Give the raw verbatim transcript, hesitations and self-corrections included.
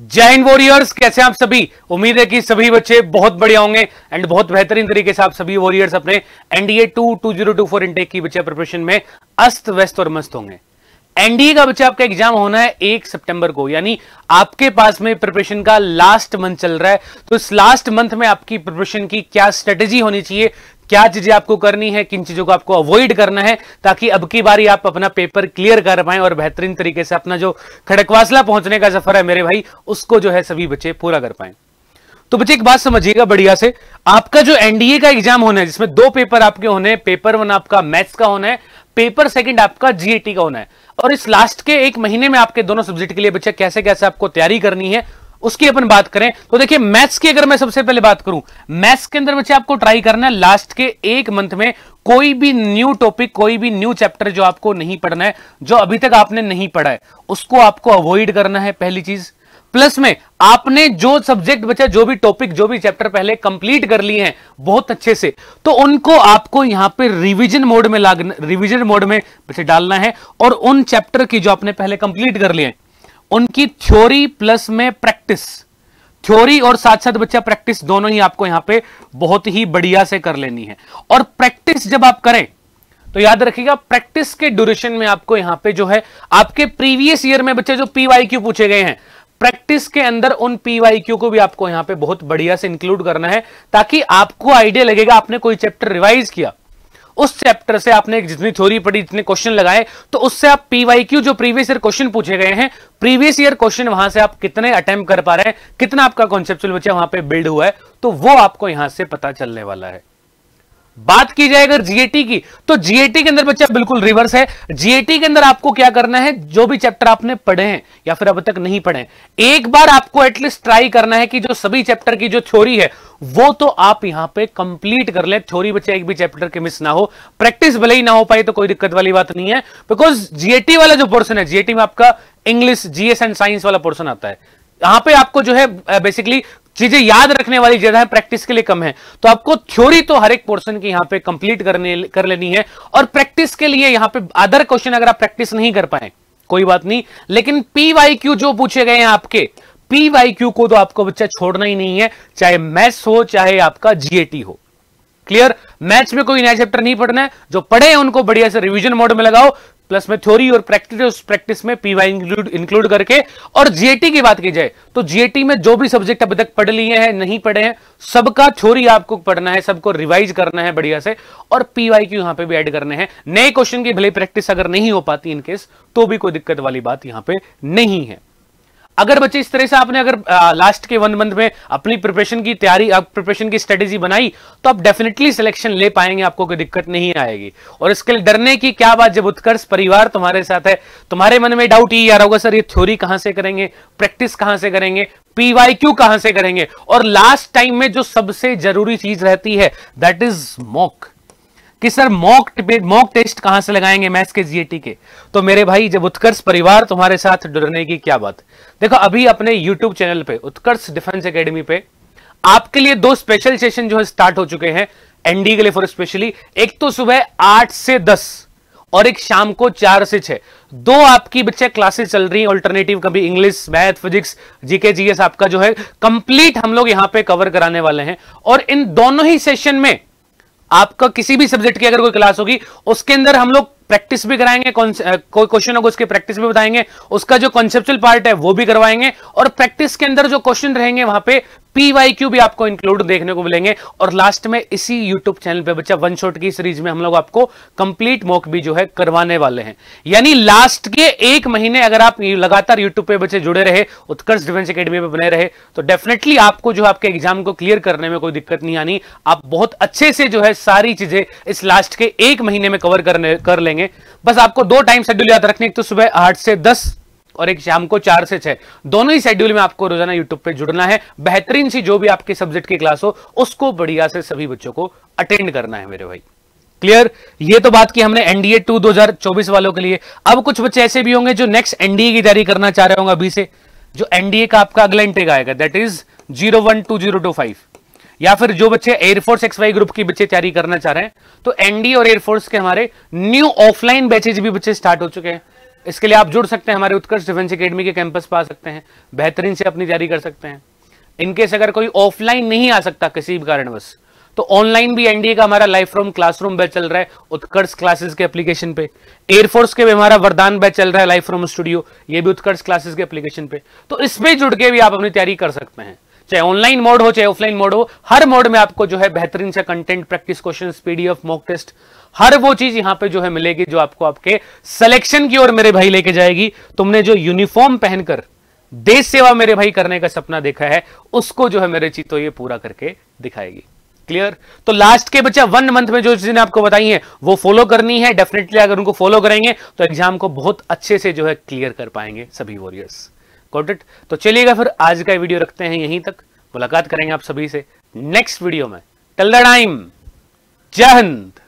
जय हिंद वॉरियर्स, कैसे आप सभी। उम्मीद है कि सभी बच्चे बहुत बढ़िया होंगे एंड बहुत बेहतरीन तरीके से आप सभी वॉरियर्स अपने NDA two two zero two four intake की बच्चे प्रिपरेशन में अस्त व्यस्त और मस्त होंगे। एनडीए का बच्चा आपका एग्जाम होना है एक सितंबर को, यानी आपके पास में प्रिपरेशन का लास्ट मंथ चल रहा है। तो इस लास्ट मंथ में आपकी प्रिपरेशन की क्या स्ट्रेटेजी होनी चाहिए, क्या चीजें आपको करनी है, किन चीजों को आपको अवॉइड करना है, ताकि अब की बारी आप अपना पेपर क्लियर कर पाएं और बेहतरीन तरीके से अपना जो खड़कवासला पहुंचने का सफर है मेरे भाई, उसको जो है सभी बच्चे पूरा कर पाएं। तो बच्चे एक बात समझिएगा बढ़िया से, आपका जो एनडीए का एग्जाम होना है जिसमें दो पेपर आपके होने हैं, पेपर वन आपका मैथ्स का होना है, पेपर सेकंड आपका जीएटी का होना है, और इस लास्ट के एक महीने में आपके दोनों सब्जेक्ट के लिए बच्चे कैसे कैसे आपको तैयारी करनी है उसकी अपन बात करें। तो देखिए मैथ्स की अगर मैं सबसे पहले बात करूं, मैथ्स के अंदर बच्चे आपको ट्राई करना है लास्ट के एक मंथ में कोई भी न्यू टॉपिक, कोई भी न्यू चैप्टर जो आपको नहीं पढ़ना है, जो अभी तक आपने नहीं पढ़ा है, उसको आपको अवॉइड करना है पहली चीज। प्लस में आपने जो सब्जेक्ट बचा, जो भी टॉपिक, जो भी चैप्टर पहले कंप्लीट कर लिए हैं बहुत अच्छे से, तो उनको आपको यहां पे रिवीजन मोड में लागना, रिवीजन मोड में बच्चे डालना है, और उन चैप्टर की जो आपने पहले कंप्लीट कर लिए हैं उनकी थ्योरी प्लस में प्रैक्टिस, थ्योरी और साथ साथ बच्चा प्रैक्टिस दोनों ही आपको यहां पे बहुत ही बढ़िया से कर लेनी है। और प्रैक्टिस जब आप करें तो याद रखिएगा प्रैक्टिस के ड्यूरेशन में आपको यहां पे जो है आपके प्रीवियस ईयर में बच्चे जो पीवाईक्यू पूछे गए हैं, प्रैक्टिस के अंदर उन पीवाईक्यू को भी आपको यहां पे बहुत बढ़िया से इंक्लूड करना है, ताकि आपको आइडिया लगेगा आपने कोई चैप्टर रिवाइज किया, उस चैप्टर से आपने जितनी थ्योरी पढ़ी, जितने क्वेश्चन लगाए, तो उससे आप पीवाईक्यू जो प्रीवियस ईयर क्वेश्चन पूछे गए हैं, प्रीवियस ईयर क्वेश्चन वहां से आप कितने अटेम्प्ट कर पा रहे हैं, कितना आपका कॉन्सेप्चुअल बच्चा वहां पे बिल्ड हुआ है, तो वो आपको यहां से पता चलने वाला है। बात की जाए अगर जीएटी की, तो जीएटी के अंदर बच्चा बिल्कुल रिवर्स है। जीएटी के अंदर आपको क्या करना है, जो भी चैप्टर आपने पढ़े हैं या फिर अब तक नहीं पढ़े, एक बार आपको एटलीस्ट ट्राई करना है कि जो सभी चैप्टर की जो थ्योरी है वो तो आप यहां पे कंप्लीट कर ले। थ्योरी बच्चा एक भी चैप्टर के मिस ना हो, प्रैक्टिस भले ही ना हो पाए तो कोई दिक्कत वाली बात नहीं है, बिकॉज जीएटी वाला जो पोर्सन है, जीएटी में आपका इंग्लिश, जीएस एंड साइंस वाला पोर्सन आता है, यहां पे आपको जो है बेसिकली चीजें याद रखने वाली ज्यादा है, प्रैक्टिस के लिए कम है। तो आपको थ्योरी तो हर एक पोर्शन की यहां पे कंप्लीट करने कर लेनी है, और प्रैक्टिस के लिए यहां पे अदर क्वेश्चन अगर आप प्रैक्टिस नहीं कर पाए कोई बात नहीं, लेकिन पीवाईक्यू जो पूछे गए हैं आपके, पीवाईक्यू को तो आपको बच्चा छोड़ना ही नहीं है, चाहे मैथ्स हो चाहे आपका जीएटी हो। क्लियर, मैथ्स में कोई नया चैप्टर नहीं पढ़ना है, जो पढ़े हैं उनको बढ़िया से रिविजन मोड में लगाओ, प्लस में थ्योरी और प्रैक्टिस, प्रैक्टिस में पीवाई इंक्लूड इंक्लूड करके। और जीएटी की बात की जाए तो जीएटी में जो भी सब्जेक्ट अब तक पढ़ लिए हैं, नहीं पढ़े हैं, सबका थ्योरी आपको पढ़ना है, सबको रिवाइज करना है बढ़िया से, और पीवाईक्यू यहां पे भी ऐड करने हैं। नए क्वेश्चन की भले प्रैक्टिस अगर नहीं हो पाती इनकेस, तो भी कोई दिक्कत वाली बात यहां पर नहीं है। अगर बच्चे इस तरह से आपने अगर आ, लास्ट के वन मंथ में अपनी प्रिपरेशन की तैयारी, आप प्रिपरेशन की स्ट्रेटेजी बनाई, तो आप डेफिनेटली सिलेक्शन ले पाएंगे, आपको कोई दिक्कत नहीं आएगी। और इसके लिए डरने की क्या बात, जब उत्कर्ष परिवार तुम्हारे साथ है। तुम्हारे मन में डाउट ये आ रहा होगा, सर ये थ्योरी कहां से करेंगे, प्रैक्टिस कहां से करेंगे, पीवाईक्यू कहां से करेंगे, और लास्ट टाइम में जो सबसे जरूरी चीज रहती है दैट इज मॉक, कि सर मॉक मॉक टेस्ट कहां से लगाएंगे मैथ्स के, जीएटी के। तो मेरे भाई जब उत्कर्ष परिवार तुम्हारे साथ, डरने की क्या बात। देखो अभी अपने यूट्यूब चैनल पे उत्कर्ष डिफेंस एकेडमी पे आपके लिए दो स्पेशल सेशन जो है स्टार्ट हो चुके हैं एनडी के लिए फॉर स्पेशली, एक तो सुबह आठ से दस और एक शाम को चार से छह, दो आपकी बच्चे क्लासेस चल रही हैं ऑल्टरनेटिव, कभी English, math, physics, GK, GS आपका जो है कंप्लीट हम लोग यहां पे कवर कराने वाले हैं। और इन दोनों ही सेशन में आपका किसी भी सब्जेक्ट की अगर कोई क्लास होगी उसके अंदर हम लोग प्रैक्टिस भी कराएंगे, कोई क्वेश्चन होगा उसके प्रैक्टिस भी बताएंगे, उसका जो कॉन्सेप्चुअल पार्ट है वो भी करवाएंगे, और प्रैक्टिस के अंदर जो क्वेश्चन रहेंगे वहां पे पीवाईक्यू भी आपको इंक्लूड देखने को मिलेंगे। और लास्ट में इसी यूट्यूब चैनल पे बच्चा वन शॉट की सीरीज में हम लोग आपको कंप्लीट मॉक भी जो है करवाने वाले हैं। यानी लास्ट के एक महीने अगर आप लगातार यूट्यूब पे बच्चे जुड़े रहे, उत्कर्ष डिफेंस एकेडमी पे बने रहे, तो डेफिनेटली आपको जो आपके एग्जाम को क्लियर करने में कोई दिक्कत नहीं आनी। आप बहुत अच्छे से जो है सारी चीजें इस लास्ट के एक महीने में कवर करने कर लेंगे। बस आपको दो टाइम शेड्यूल याद रखने, एक तो सुबह आठ से दस और एक शाम को चार से छह, दोनों ही शेड्यूल में आपको रोजाना यूट्यूब पे जुड़ना है। बेहतरीन सी जो भी आपके सब्जेक्ट की क्लास हो उसको बढ़िया से सभी बच्चों को अटेंड करना है मेरे भाई। क्लियर, ये तो बात की हमने एनडीए टू दो हज़ार चौबीस वालों के लिए। अब कुछ बच्चे ऐसे भी होंगे जो नेक्स्ट एनडीए की तैयारी करना चाह रहे होंगे अभी से, जो एनडीए का आपका अगला इंटेक आएगा that is zero one two zero two five, या फिर जो बच्चे एयरफोर्स एक्स वाई ग्रुप की बच्चे तैयारी करना चाह रहे हैं, तो एनडीए और एयरफोर्स के हमारे न्यू ऑफलाइन बैचेज भी बच्चे स्टार्ट हो चुके हैं। इसके लिए आप जुड़ सकते हैं, हमारे उत्कर्ष डिफेंस एकेडमी के कैंपस पर आ सकते हैं, बेहतरीन से अपनी तैयारी कर सकते हैं। इनकेस अगर कोई ऑफलाइन नहीं आ सकता किसी भी कारणवश, तो ऑनलाइन भी एनडीए का हमारा लाइव फ्रॉम क्लासरूम बैच चल रहा है उत्कर्ष क्लासेस के एप्लीकेशन पे। एयरफोर्स के भी हमारा वरदान बैच चल रहा है लाइव फ्रॉम स्टूडियो, ये भी उत्कर्ष क्लासेस के एप्लीकेशन पे। तो इस पे जुड़ के भी आप अपनी तैयारी कर सकते हैं, चाहे ऑनलाइन मोड हो चाहे ऑफलाइन मोड हो, हर मोड में आपको जो है बेहतरीन सा content, practice question, PDF, mock test, हर वो चीज यहाँ पे जो है मिलेगी जो आपको आपके सिलेक्शन की ओर मेरे भाई लेके जाएगी। तुमने जो यूनिफॉर्म पहनकर देश सेवा मेरे भाई करने का सपना देखा है, उसको जो है मेरे चीतो ये पूरा करके दिखाएगी। क्लियर? तो लास्ट के बच्चा वन मंथ में जो चीजें आपको बताई हैं वो फॉलो करनी है। डेफिनेटली अगर उनको फॉलो करेंगे तो एग्जाम को बहुत अच्छे से जो है क्लियर कर पाएंगे सभी वॉरियर्स। Got it? तो चलिएगा, फिर आज का वीडियो रखते हैं यहीं तक। मुलाकात करेंगे आप सभी से नेक्स्ट वीडियो में। टिल द टाइम, जय हिंद।